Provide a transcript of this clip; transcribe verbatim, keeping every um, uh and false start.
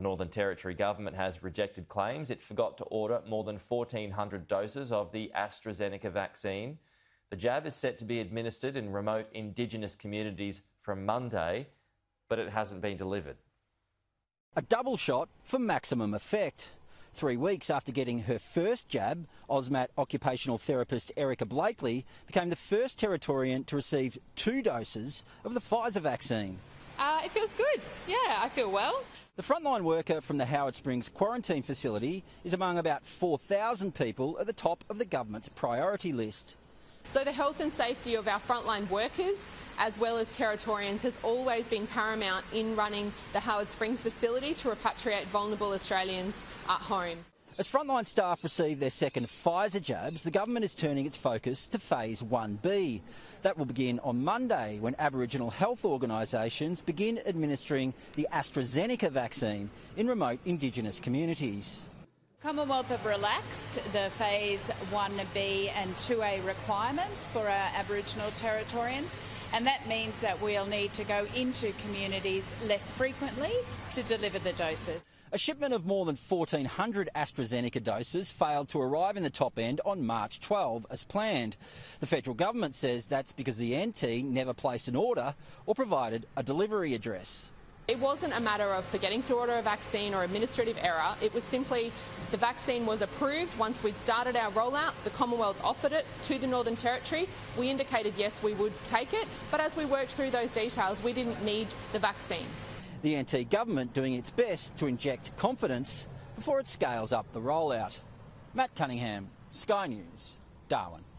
Northern Territory government has rejected claims it forgot to order more than fourteen hundred doses of the AstraZeneca vaccine. The jab is set to be administered in remote Indigenous communities from Monday, but it hasn't been delivered. A double shot for maximum effect. Three weeks after getting her first jab, Ausmat occupational therapist Erica Blakely became the first Territorian to receive two doses of the Pfizer vaccine. Uh, it feels good. Yeah, I feel well. The frontline worker from the Howard Springs quarantine facility is among about four thousand people at the top of the government's priority list. So the health and safety of our frontline workers as well as Territorians has always been paramount in running the Howard Springs facility to repatriate vulnerable Australians at home. As frontline staff receive their second Pfizer jabs, the government is turning its focus to Phase one B. That will begin on Monday when Aboriginal health organisations begin administering the AstraZeneca vaccine in remote Indigenous communities. Commonwealth have relaxed the Phase one B and two A requirements for our Aboriginal Territorians, and that means that we'll need to go into communities less frequently to deliver the doses. A shipment of more than fourteen hundred AstraZeneca doses failed to arrive in the top end on March twelfth as planned. The federal government says that's because the N T never placed an order or provided a delivery address. It wasn't a matter of forgetting to order a vaccine or administrative error. It was simply the vaccine was approved once we'd started our rollout. The Commonwealth offered it to the Northern Territory. We indicated, yes, we would take it. But as we worked through those details, we didn't need the vaccine. The N T government doing its best to inject confidence before it scales up the rollout. Matt Cunningham, Sky News, Darwin.